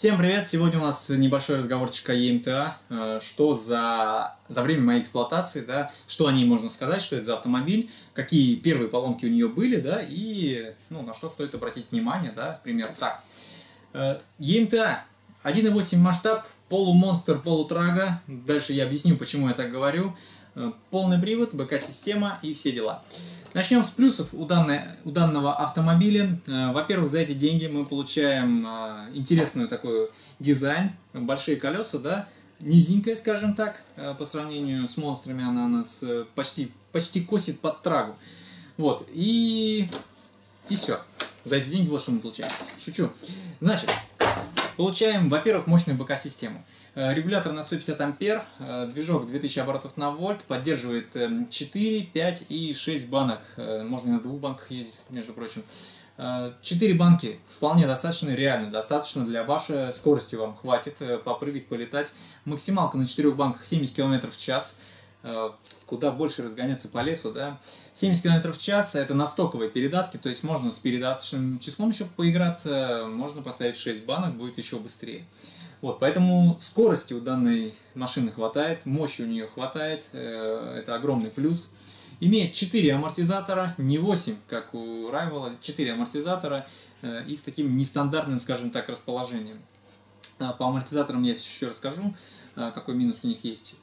Всем привет! Сегодня у нас небольшой разговорчик о E-MTA, что за время моей эксплуатации, да, что о ней можно сказать, что это за автомобиль, какие первые поломки у нее были, да, и ну, на что стоит обратить внимание, да, примерно так. E-MTA 1.8 масштаб, полумонстр, полутрага, дальше я объясню, почему я так говорю, полный привод, БК-система и все дела. Начнем с плюсов у данного автомобиля. Во-первых, за эти деньги мы получаем интересную такой дизайн, большие колеса, да, низенькая, скажем так, по сравнению с монстрами она нас почти косит под трагу. Вот, и все. За эти деньги вот что мы получаем. Шучу. Значит, получаем, во-первых, мощную БК-систему. Регулятор на 150 ампер, движок 2000 оборотов на вольт, поддерживает 4, 5 и 6 банок. Можно на 2 банках ездить, между прочим. 4 банки вполне достаточно, реально достаточно для вашей скорости, вам хватит попрыгать, полетать. Максималка на 4 банках 70 км в час. Куда больше разгоняться по лесу, да. 70 км в час это на стоковой передатке, то есть можно с передаточным числом еще поиграться, можно поставить 6 банок, будет еще быстрее. Вот, поэтому скорости у данной машины хватает, мощи у нее хватает, это огромный плюс. Имеет 4 амортизатора, не 8, как у Rival, 4 амортизатора и с таким нестандартным, скажем так, расположением. По амортизаторам я еще расскажу, какой минус у них есть.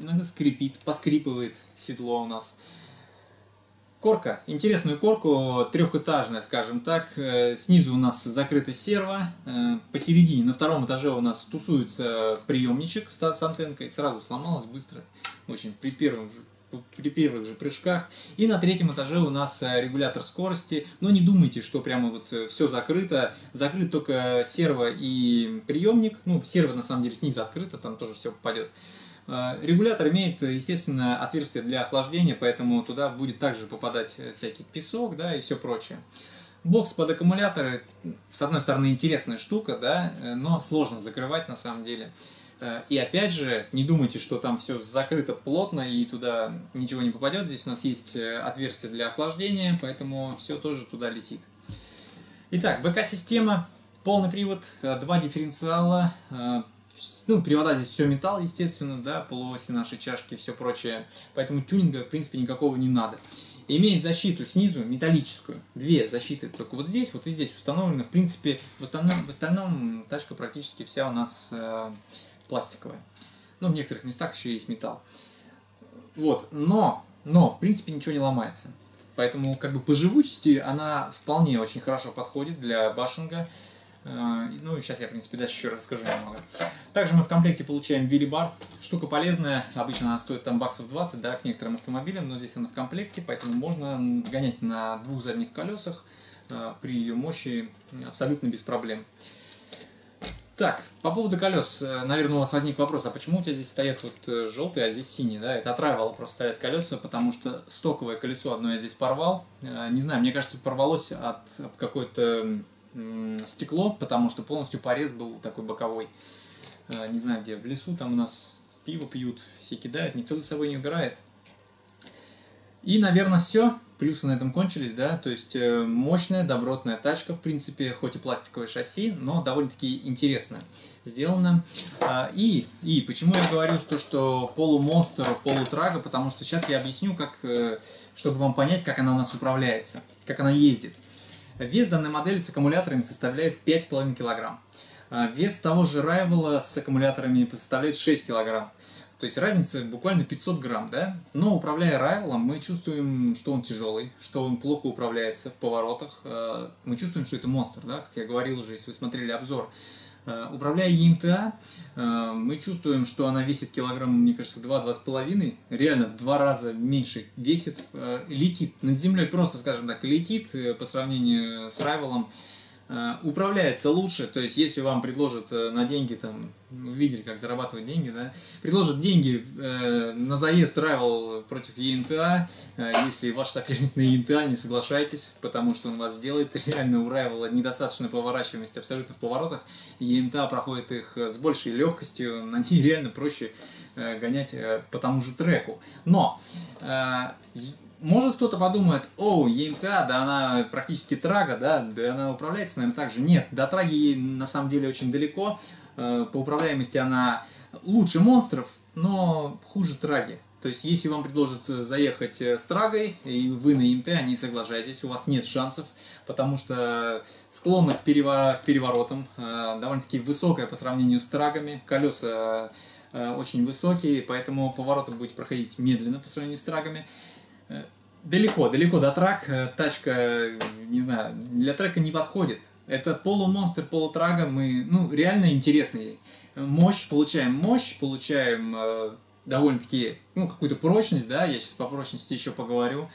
Иногда скрипит, поскрипывает седло у нас. Корка, интересную корку, трехэтажная, скажем так. Снизу у нас закрыта серво, посередине, на втором этаже у нас тусуется приемничек с антенкой, сразу сломалась быстро, очень при первых же прыжках. И на третьем этаже у нас регулятор скорости, но не думайте, что прямо вот все закрыто, закрыт только серво и приемник, ну серво на самом деле снизу открыто, там тоже все попадет. Регулятор имеет, естественно, отверстие для охлаждения, поэтому туда будет также попадать всякий песок, да, и все прочее. Бокс под аккумуляторы, с одной стороны, интересная штука, да, но сложно закрывать на самом деле. И опять же, не думайте, что там все закрыто плотно и туда ничего не попадет. Здесь у нас есть отверстие для охлаждения, поэтому все тоже туда летит. Итак, БК-система, полный привод, два дифференциала. Ну, привода здесь все металл, естественно, да, полуоси нашей чашки, все прочее. Поэтому тюнинга, в принципе, никакого не надо. Имеет защиту снизу, металлическую. Две защиты только вот здесь, вот и здесь установлены. В принципе, в остальном тачка практически вся у нас пластиковая. Но в некоторых местах еще есть металл. Вот, но, в принципе, ничего не ломается. Поэтому, как бы, по живучести она вполне очень хорошо подходит для башенга. Ну и сейчас я, в принципе, дальше еще расскажу немного. Также мы в комплекте получаем вилли-бар. Штука полезная, обычно она стоит там баксов 20, да, к некоторым автомобилям, но здесь она в комплекте, поэтому можно гонять на двух задних колесах при ее мощи абсолютно без проблем. Так, по поводу колес, наверное, у вас возник вопрос, а почему у тебя здесь стоят вот желтые, а здесь синие, да? Это от Rival просто стоят колеса, потому что стоковое колесо одно я здесь порвал. Не знаю, мне кажется, порвалось от какой-то... стекло, потому что полностью порез был такой боковой. Не знаю где, в лесу там у нас пиво пьют, все кидают, никто за собой не убирает. И, наверное, все. Плюсы на этом кончились, да, то есть мощная, добротная тачка, в принципе, хоть и пластиковое шасси, но довольно-таки интересно сделано. И почему я говорю, что полумонстр, полутрага, потому что сейчас я объясню, чтобы вам понять, как она у нас управляется, как она ездит. Вес данной модели с аккумуляторами составляет 5,5 кг. Вес того же Rival с аккумуляторами составляет 6 кг. То есть разница буквально 500 грамм, да? Но управляя Rival, мы чувствуем, что он тяжелый, что он плохо управляется в поворотах. Мы чувствуем, что это монстр, да? Как я говорил уже, если вы смотрели обзор. Управляя E-MTA, мы чувствуем, что она весит килограмм, мне кажется, 2-2,5. Реально в 2 раза меньше весит. Летит над землей, просто, скажем так, летит по сравнению с Rival. Управляется лучше, то есть если вам предложат на деньги, там, вы видели, как зарабатывать деньги, да? Предложат деньги на заезд Rival против E-MTA, если ваш соперник на E-MTA, не соглашайтесь, потому что он вас сделает. Реально у Rival недостаточно поворачиваемость абсолютно в поворотах, E-MTA проходит их с большей легкостью, на ней реально проще гонять по тому же треку. Но Может кто-то подумает, о, E-MTA, да она практически трага, да она управляется, наверное, так же. Нет, до траги ей на самом деле очень далеко, по управляемости она лучше монстров, но хуже траги. То есть, если вам предложат заехать с трагой, и вы на E-MTA не соглашаетесь, у вас нет шансов, потому что склонны к переворотам, довольно-таки высокая по сравнению с трагами, колеса очень высокие, поэтому повороты будете проходить медленно по сравнению с трагами. Далеко до трак, тачка, не знаю, для трека не подходит. Это полумонстр, полутрага, мы, ну, реально интересный. Мощь, получаем довольно-таки, ну, какую-то прочность, да, я сейчас по прочности еще поговорю,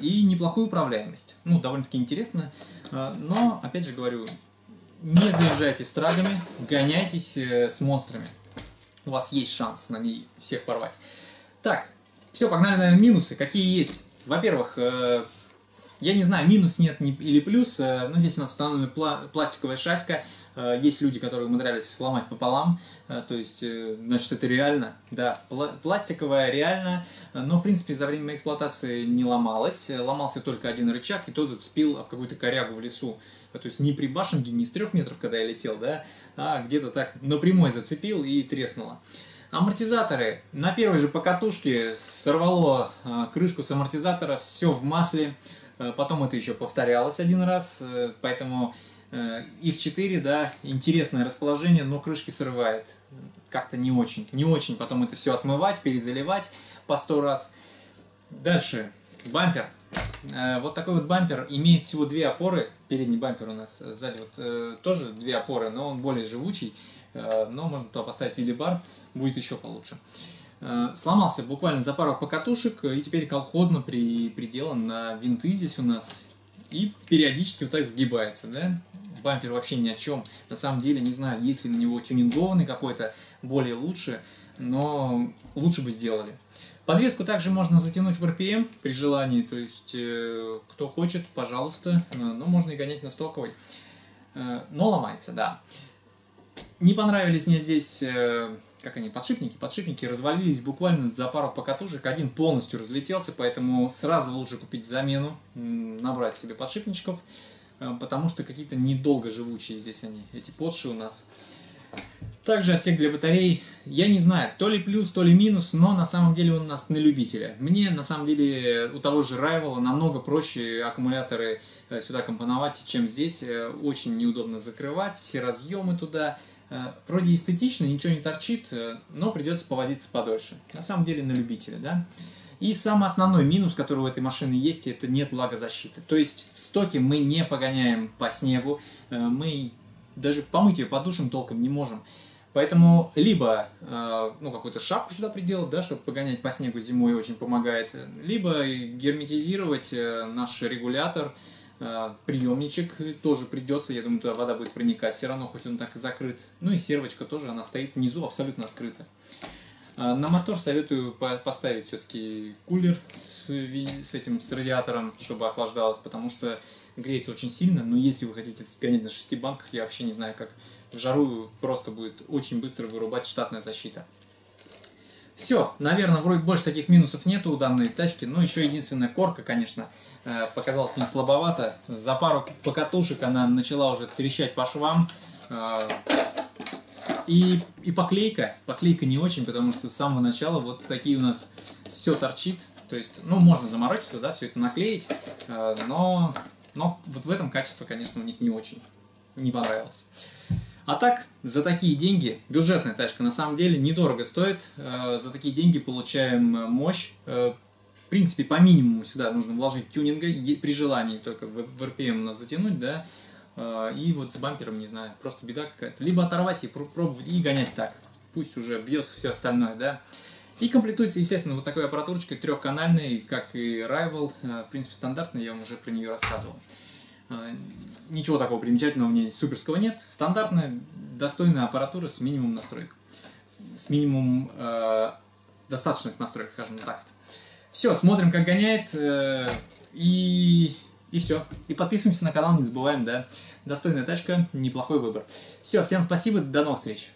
и неплохую управляемость. Ну, довольно-таки интересно, но, опять же говорю, не заезжайте с трагами, гоняйтесь с монстрами. У вас есть шанс на ней всех порвать. Так, все, погнали, наверное, минусы. Какие есть? Во-первых, я не знаю, минус нет или плюс, но здесь у нас установлена пластиковая шаська. Есть люди, которые умудрялись сломать пополам, то есть, значит, это реально, да, пластиковая реально, но, в принципе, за время эксплуатации не ломалась, ломался только один рычаг, и то зацепил об какую-то корягу в лесу, то есть не при башенке, не с 3 метров, когда я летел, да, а где-то так напрямую зацепил и треснуло. Амортизаторы. На первой же покатушке сорвало крышку с амортизатора, все в масле, потом это еще повторялось один раз, поэтому... Их 4, да, интересное расположение, но крышки срывает. Как-то не очень. Потом это все отмывать, перезаливать по 100 раз. Дальше, бампер. Вот такой вот бампер имеет всего 2 опоры. Передний бампер у нас сзади вот, тоже 2 опоры, но он более живучий. Но можно туда поставить вилибар, будет еще получше. Сломался буквально за пару покатушек, и теперь колхозно приделан на винты здесь у нас. И периодически вот так сгибается, да? Бампер вообще ни о чем. На самом деле, не знаю, есть ли на него тюнингованный какой-то, более лучше, но лучше бы сделали. Подвеску также можно затянуть в RPM при желании, то есть, кто хочет, пожалуйста, но можно и гонять на стоковой. Но ломается, да. Не понравились мне здесь, как они, подшипники развалились буквально за пару покатушек, один полностью разлетелся, поэтому сразу лучше купить замену, набрать себе подшипничков, потому что какие-то недолго живучие здесь они, эти подшипники у нас. Также отсек для батарей, я не знаю, то ли плюс, то ли минус, но на самом деле он у нас на любителя. Мне на самом деле у того же Rival намного проще аккумуляторы сюда компоновать, чем здесь, очень неудобно закрывать, все разъемы туда. Вроде эстетично, ничего не торчит, но придется повозиться подольше. На самом деле на любителя, да. И самый основной минус, который у этой машины есть, это нет влагозащиты. То есть в стоке мы не погоняем по снегу, мы даже помыть ее под душем толком не можем. Поэтому либо ну, какую-то шапку сюда приделать, да, чтобы погонять по снегу зимой очень помогает, либо герметизировать наш регулятор. Приемничек тоже придется, я думаю, туда вода будет проникать, все равно, хоть он так и закрыт. Ну и сервочка тоже, она стоит внизу абсолютно открыта. На мотор советую поставить все-таки кулер с радиатором, чтобы охлаждалось, потому что греется очень сильно, но если вы хотите гонять на 6 банках, я вообще не знаю, как в жару просто будет очень быстро вырубать штатная защита. Все, наверное, вроде больше таких минусов нету у данной тачки, но еще единственная корка, конечно, показалась мне слабовато. За пару покатушек она начала уже трещать по швам. И поклейка не очень, потому что с самого начала вот такие у нас все торчит. То есть, ну, можно заморочиться, да, все это наклеить, но вот в этом качество, конечно, у них не очень, не понравилось. А так, за такие деньги, бюджетная тачка на самом деле недорого стоит, за такие деньги получаем мощь, в принципе, по минимуму сюда нужно вложить тюнинга, при желании только в RPM нас затянуть, да, и вот с бампером, не знаю, просто беда какая-то, либо оторвать и пробовать, и гонять так, пусть уже бьется все остальное, да. И комплектуется, естественно, вот такой аппаратурочкой трехканальной, как и Rival, в принципе, стандартная, я вам уже про нее рассказывал. Ничего такого примечательного в ней суперского нет. Стандартная, достойная аппаратура с минимум настроек. С минимум достаточных настроек, скажем так. Все, смотрим, как гоняет. И все. И подписываемся на канал, не забываем, да. Достойная тачка, неплохой выбор. Все, всем спасибо, до новых встреч.